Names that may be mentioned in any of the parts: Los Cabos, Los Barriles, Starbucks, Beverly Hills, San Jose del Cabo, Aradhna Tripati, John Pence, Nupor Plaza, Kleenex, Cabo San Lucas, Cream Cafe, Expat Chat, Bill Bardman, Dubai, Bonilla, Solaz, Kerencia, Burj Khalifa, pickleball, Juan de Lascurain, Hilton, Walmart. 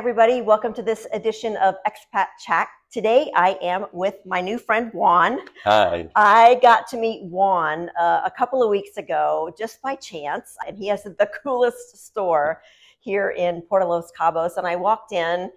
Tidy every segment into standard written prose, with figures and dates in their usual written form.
everybody. Welcome to this edition of Expat Chat. Today, I am with my new friend, Juan. Hi. I got to meet Juan a couple of weeks ago, just by chance, and he has the coolest store here in Puerto Los Cabos. And I walked in,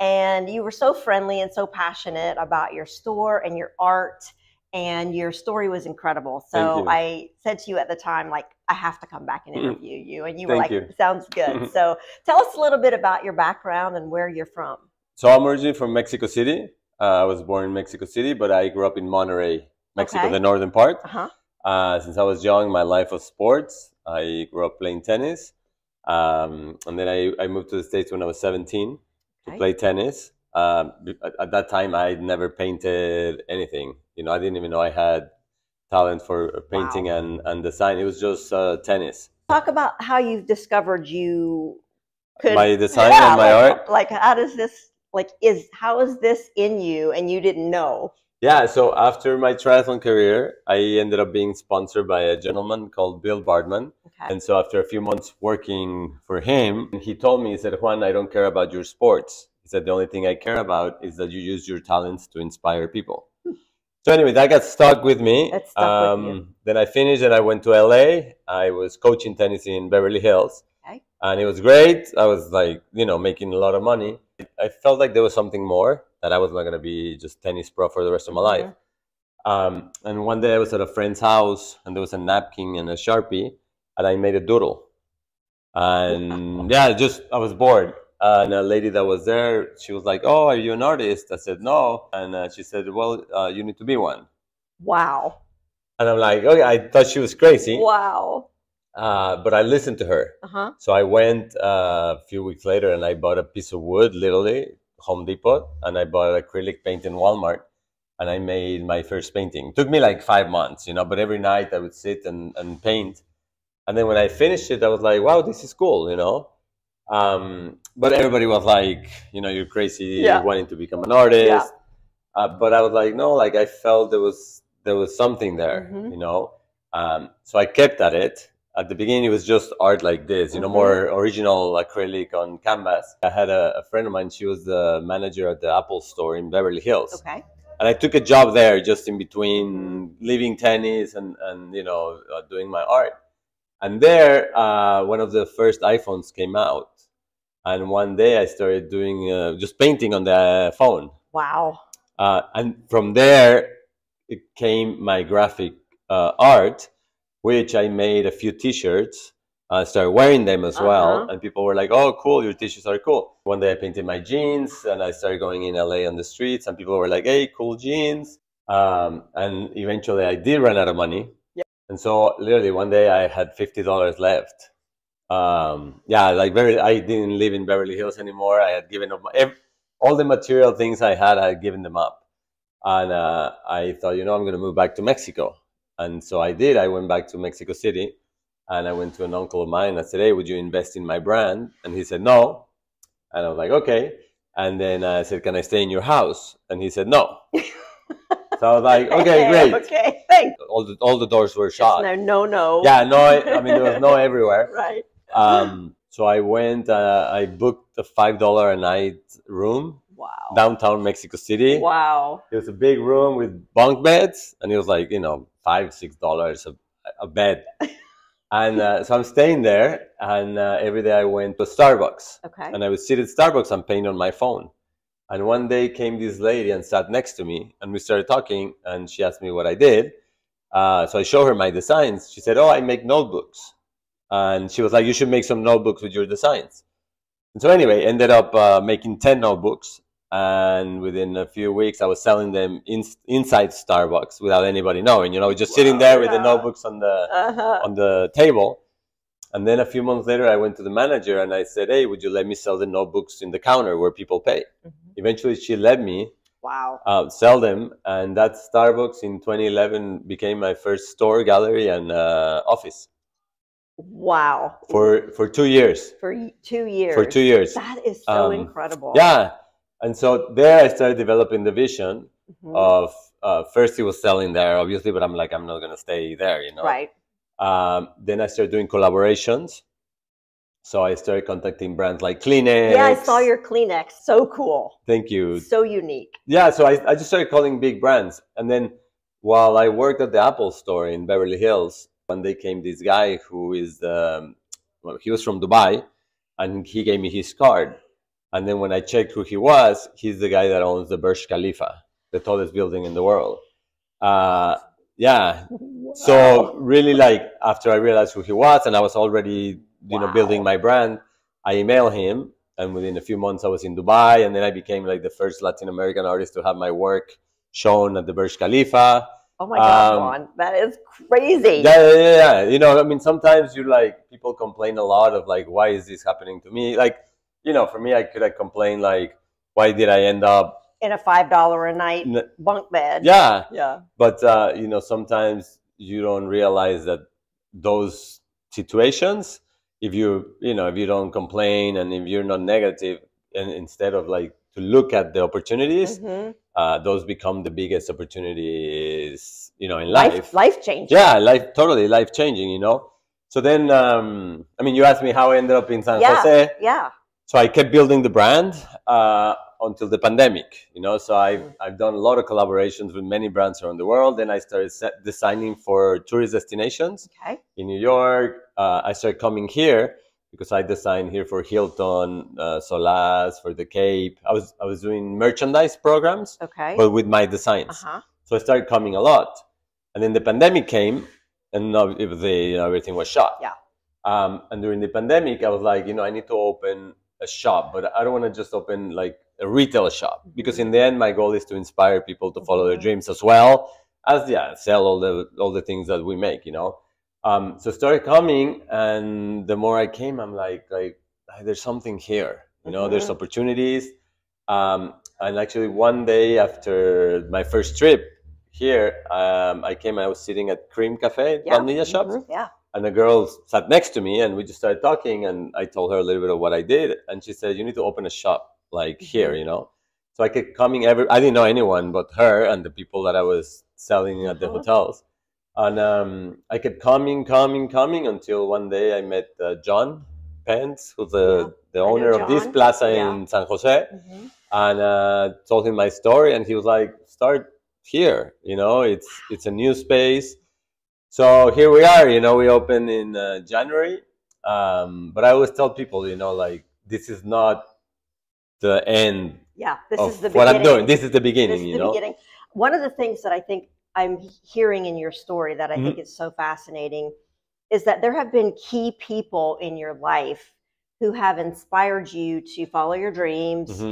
and you were so friendly and so passionate about your store and your art, and your story was incredible. So I said to you at the time, like, I have to come back and interview you. And you were like, sounds good. So tell us a little bit about your background and where you're from. So I'm originally from Mexico City. I was born in Mexico City, but I grew up in Monterrey, Mexico, the northern part. Since I was young, my life was sports. I grew up playing tennis. And then I moved to the States when I was 17 to play tennis. At that time, I never painted anything. You know, I didn't even know I had talent for painting and design. It was just tennis. Talk about how you've discovered you could, my design and my art. Like, how does this, like, how is this in you and you didn't know? Yeah, so after my triathlon career, I ended up being sponsored by a gentleman called Bill Bardman. And so after a few months working for him, he told me, he said, Juan, I don't care about your sports. He said, the only thing I care about is that you use your talents to inspire people. So anyway, that got stuck with me. That stuck with you. Then I finished and I went to LA. I was coaching tennis in Beverly Hills. And it was great. I was like, you know, making a lot of money. I felt like there was something more, that I was not going to be just tennis pro for the rest of my life. And one day I was at a friend's house and there was a napkin and a Sharpie and I made a doodle. And yeah, just, I was bored. And a lady that was there, she was like, oh, are you an artist? I said, no. And she said, well, you need to be one. Wow. And I'm like, okay, I thought she was crazy. Wow. But I listened to her. So I went a few weeks later and I bought a piece of wood, literally, Home Depot. And I bought acrylic paint in Walmart. And I made my first painting. It took me like 5 months, you know, but every night I would sit and paint. And then when I finished it, I was like, wow, this is cool, you know. But everybody was like, you know, you're crazy, you're wanting to become an artist. But I was like, no, like I felt there was something there, you know. So I kept at it. At the beginning, it was just art like this, you know, more original acrylic on canvas. I had a friend of mine, she was the manager at the Apple store in Beverly Hills. And I took a job there just in between leaving tennis and you know, doing my art. And there, one of the first iPhones came out. And one day I started doing just painting on the phone. Wow. And from there, it came my graphic art, which I made a few T-shirts. I started wearing them as well. And people were like, oh, cool, your T-shirts are cool. One day I painted my jeans and I started going in LA on the streets. And people were like, hey, cool jeans. And eventually I did run out of money. And so literally one day I had $50 left. I didn't live in Beverly Hills anymore. I had given up all the material things I had given them up. And I thought, you know, I'm going to move back to Mexico. And so I did. I went back to Mexico City and I went to an uncle of mine. I said, hey, would you invest in my brand? And he said, no. And I was like, okay. And then I said, can I stay in your house? And he said, no. So I was like, okay, great. Okay, thanks. All the doors were shut. No. Yeah, no, I mean, there was no everywhere. Right. So I went, I booked a $5 a night room, downtown Mexico City. Wow. It was a big room with bunk beds and it was like, you know, $5, $6 a bed. And so I'm staying there and every day I went to Starbucks. And I would sit at Starbucks and paint on my phone. And one day came this lady and sat next to me and we started talking and she asked me what I did. So I showed her my designs. She said, oh, I make notebooks. And she was like, you should make some notebooks with your designs. And so anyway, ended up making 10 notebooks. And within a few weeks, I was selling them inside Starbucks without anybody knowing. You know, just sitting there with the notebooks on the table. And then a few months later, I went to the manager and I said, hey, would you let me sell the notebooks in the counter where people pay? Eventually, she let me sell them. And that Starbucks in 2011 became my first store, gallery, and office. Wow. For 2 years. For 2 years. That is so incredible. Yeah. And so there I started developing the vision of, first it was selling there, obviously, but I'm like, I'm not going to stay there, you know. Then I started doing collaborations. So I started contacting brands like Kleenex. Yeah, I saw your Kleenex. So cool. Thank you. So unique. Yeah, so I just started calling big brands. And then while I worked at the Apple store in Beverly Hills, one day came this guy who is, well, he was from Dubai, and he gave me his card. And then when I checked who he was, he's the guy that owns the Burj Khalifa, the tallest building in the world. Yeah. Wow. So really, like, after I realized who he was, and I was already, you know, building my brand, I emailed him, and within a few months I was in Dubai, and then I became like the first Latin American artist to have my work shown at the Burj Khalifa. Oh my God, Juan, that is crazy. Yeah. You know, I mean, sometimes you like, people complain a lot of like, why is this happening to me? Like, you know, for me, I could have complained like, why did I end up in a $5 a night bunk bed? Yeah. Yeah. But, you know, sometimes you don't realize that those situations, if you, you know, if you don't complain and if you're not negative, and instead of like to look at the opportunities, those become the biggest opportunities, you know, in life. Life-changing. Yeah, totally life-changing, you know. So then, I mean, you asked me how I ended up in San Jose. Yeah. So I kept building the brand until the pandemic, you know. So I've done a lot of collaborations with many brands around the world. Then I started designing for tourist destinations in New York. I started coming here because I designed here for Hilton, Solaz, for the Cape. I was doing merchandise programs, but with my designs. So I started coming a lot. And then the pandemic came, and everything was shut. Yeah. And during the pandemic, I was like, you know, I need to open a shop, but I don't want to just open like a retail shop, because in the end my goal is to inspire people to follow their dreams as well as sell all the things that we make, you know. So started coming, and the more I came, I'm like there's something here, you know, there's opportunities. And actually one day after my first trip here, I was sitting at Cream Cafe, Bonilla shop. And a girl sat next to me, and we just started talking, and I told her a little bit of what I did. And she said, you need to open a shop like here, you know? So I kept coming. I didn't know anyone but her and the people that I was selling at the hotels. And I kept coming until one day I met John Pence, who's the owner of this plaza in San Jose, and told him my story. And he was like, start here, you know, it's a new space. So here we are, you know, we opened in January, but I always tell people, you know, like, this is not the end of what I'm doing. This is the beginning, you know. One of the things that I think I'm hearing in your story that I think is so fascinating is that there have been key people in your life who have inspired you to follow your dreams,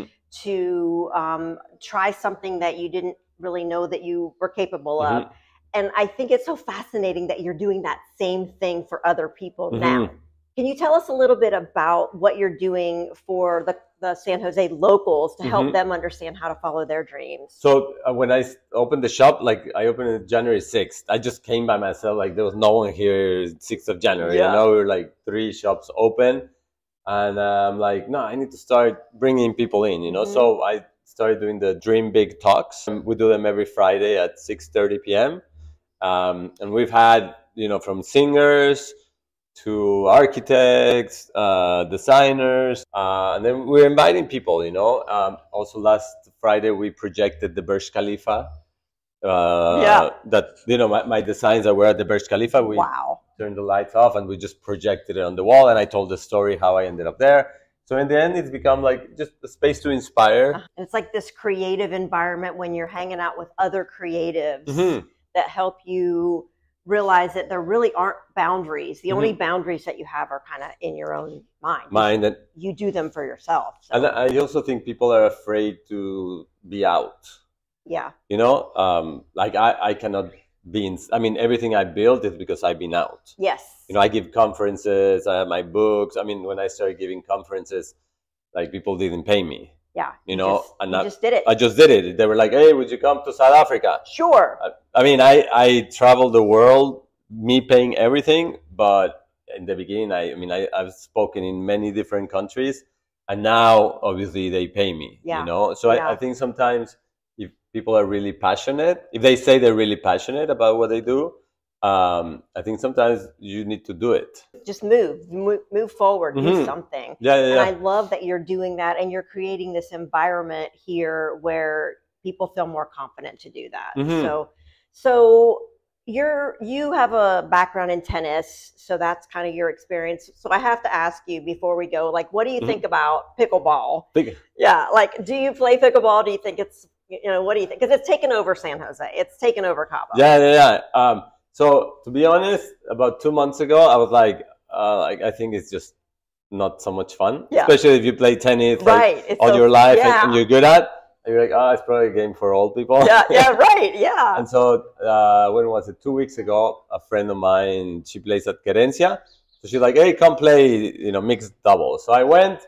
to try something that you didn't really know that you were capable of. And I think it's so fascinating that you're doing that same thing for other people now. Can you tell us a little bit about what you're doing for the San Jose locals to help them understand how to follow their dreams? So when I opened the shop, like I opened it January 6th. I just came by myself. Like there was no one here 6th of January. You know, we were like 3 shops open. And I'm like, no, I need to start bringing people in, you know. So I started doing the Dream Big Talks. We do them every Friday at 6:30 p.m. And we've had, you know, from singers to architects, designers, and then we're inviting people, you know. Also last Friday, we projected the Burj Khalifa. That, you know, my designs that were at the Burj Khalifa, we turned the lights off and we just projected it on the wall. And I told the story how I ended up there. So in the end, it's become like just a space to inspire. And it's like this creative environment when you're hanging out with other creatives. That help you realize that there really aren't boundaries. The only boundaries that you have are kind of in your own mind. And you do them for yourself. So. And I also think people are afraid to be out. Yeah. You know, like I cannot be in, I mean, everything I built is because I've been out. Yes. You know, I give conferences, I have my books. I mean, when I started giving conferences, like people didn't pay me. Yeah, you know, and I just did it. I just did it. They were like, hey, would you come to South Africa? Sure. I mean, I traveled the world, me paying everything. But in the beginning, I've spoken in many different countries. And now, obviously, they pay me, you know. So I think sometimes if people are really passionate, if they say they're really passionate about what they do, I think sometimes you need to do it. Just move forward, do something. Yeah. And I love that you're doing that, and you're creating this environment here where people feel more confident to do that. Mm-hmm. So you have a background in tennis, so that's kind of your experience. So I have to ask you before we go, like, what do you think about pickleball? Like, do you play pickleball? Do you think it's, what do you think? Because it's taken over San Jose. It's taken over Cabo. Yeah. So to be honest, about 2 months ago, I was like, I think it's just not so much fun, especially if you play tennis all your life and you're good at. And you're like, oh, it's probably a game for old people. Yeah. And so when was it? 2 weeks ago, a friend of mine, she plays at Kerencia. So she's like, hey, come play, mixed doubles. So I went,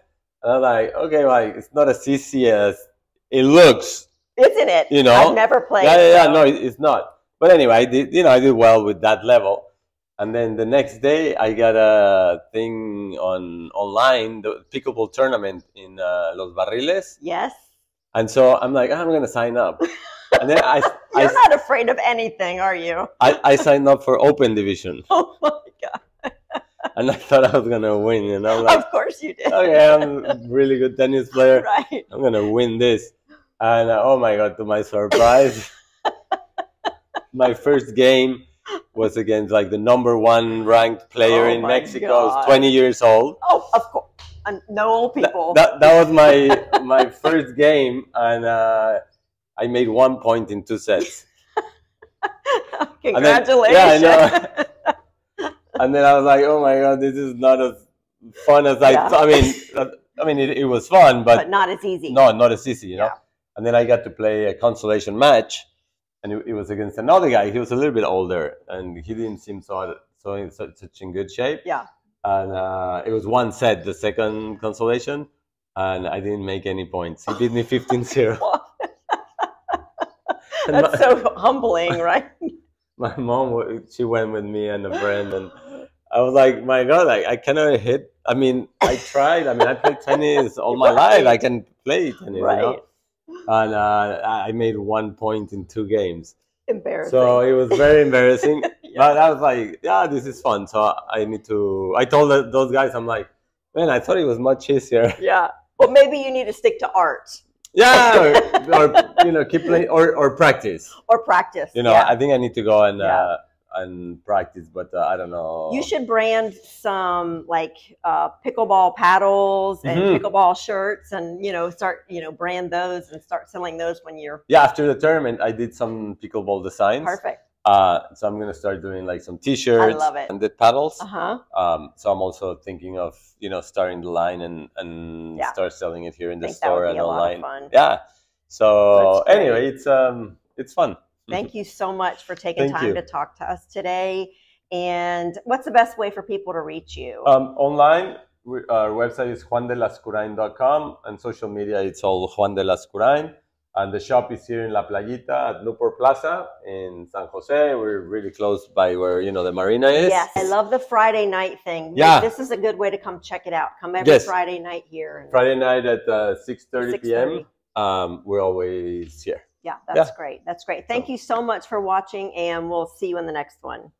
and I'm like, okay, like, it's not as easy as it looks. Isn't it? I've never played. Yeah. No, it's not. But anyway, I did, I did well with that level. And then the next day, I got a thing online, the pickleball tournament in Los Barriles. Yes. And so I'm like, I'm going to sign up. And then You're not afraid of anything, are you? I signed up for open division. Oh, my God. And I thought I was going to win. And I'm like, of course you did. Okay, I'm a really good tennis player. Right. I'm going to win this. And oh, my God, to my surprise, my first game was against the #1 ranked player in Mexico. God. I was 20 years old. Oh, of course. No old people. That was my first game, and I made 1 point in 2 sets. Congratulations. I know. And then I was like, oh, my God, this is not as fun as I thought. I mean, it was fun. But not as easy. No, not as easy, you know. And then I got to play a consolation match. And it was against another guy. He was a little bit older, and he didn't seem so in such in good shape. Yeah. And it was 1 set, the second consolation, and I didn't make any points. He beat me 15-0. That's so humbling, right? My mom, she went with me and a friend, and I was like, my God, I cannot hit. I mean, I tried. I mean, I played tennis all my life. I can play tennis, And I made 1 point in 2 games. Embarrassing. So it was very embarrassing. But I was like, yeah, this is fun. So I told those guys, I'm like, man, I thought it was much easier. Yeah. Well, maybe you need to stick to art. Yeah. or keep playing or practice. Or practice. I think I need to go and practice, but I don't know. You should brand some pickleball paddles and pickleball shirts, and start brand those and start selling those when you're. Yeah, after the tournament, I did some pickleball designs. Perfect. So I'm gonna start doing some T-shirts. I love it. And the paddles. So I'm also thinking of starting the line and start selling it here in the store and online. Yeah. So anyway, it's fun. Thank you so much for taking time to talk to us today. And what's the best way for people to reach you? Online, our website is juandelascurain.com, and social media, it's all Juan de Lascurain. And the shop is here in La Playita at Nupor Plaza in San Jose. We're really close by where, the marina is. Yes, I love the Friday night thing. Yeah. This is a good way to come check it out. Come every Friday night here. Friday night at 6:30 p.m. We're always here. Yeah, that's great. That's great. Thank you so much for watching, and we'll see you in the next one.